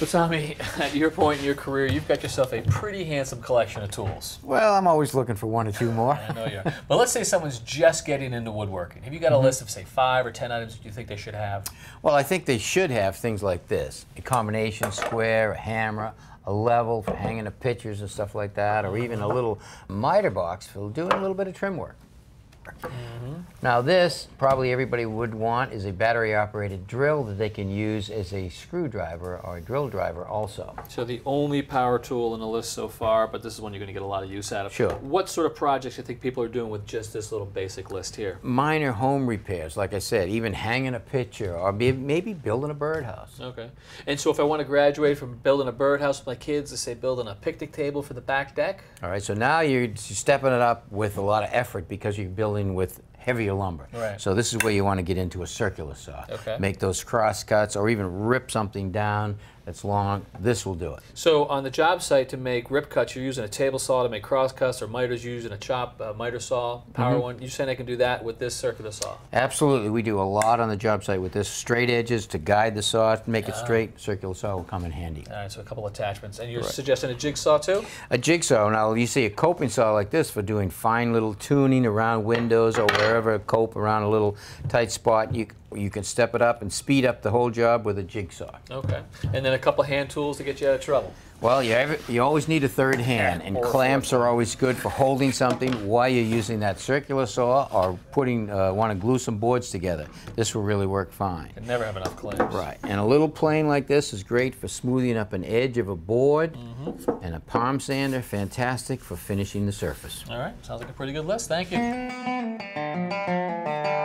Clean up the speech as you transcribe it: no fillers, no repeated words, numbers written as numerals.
So Tommy, at your point in your career, you've got yourself a pretty handsome collection of tools. Well, I'm always looking for one or two more. I know you are. But let's say someone's just getting into woodworking. Have you got a list of, say, 5 or 10 items that you think they should have? Well, I think they should have things like this. A combination square, a hammer, a level for hanging the pictures and stuff like that, or even a little miter box for doing a little bit of trim work. Now this, probably everybody would want, is a battery-operated drill that they can use as a screwdriver or a drill driver also. So the only power tool in the list so far, but this is one you're going to get a lot of use out of. Sure. What sort of projects do you think people are doing with just this little basic list here? Minor home repairs, like I said, even hanging a picture or maybe building a birdhouse. Okay. And so if I want to graduate from building a birdhouse with my kids to, say, building a picnic table for the back deck? All right, so now you're stepping it up with a lot of effort because you're building with heavier lumber. Right. So this is where you want to get into a circular saw. Okay. Make those cross cuts or even rip something down that's long. This will do it. So on the job site to make rip cuts, you're using a table saw. To make cross cuts or miters, you're using a chop miter saw, power one. You're saying I can do that with this circular saw? Absolutely. We do a lot on the job site with this. Straight edges to guide the saw, to make it straight, circular saw will come in handy. All right, so a couple attachments. And you're suggesting a jigsaw too? A jigsaw. Now you see a coping saw like this for doing fine little tuning around windows or wherever, cope around a little tight spot. You can step it up and speed up the whole job with a jigsaw. Okay. And then a couple hand tools to get you out of trouble. Well, you always need a third hand, and clamps are always good for holding something while you're using that circular saw or putting, want to glue some boards together. This will really work fine. You can never have enough clamps. Right. And a little plane like this is great for smoothing up an edge of a board, and a palm sander, fantastic for finishing the surface. All right. Sounds like a pretty good list. Thank you.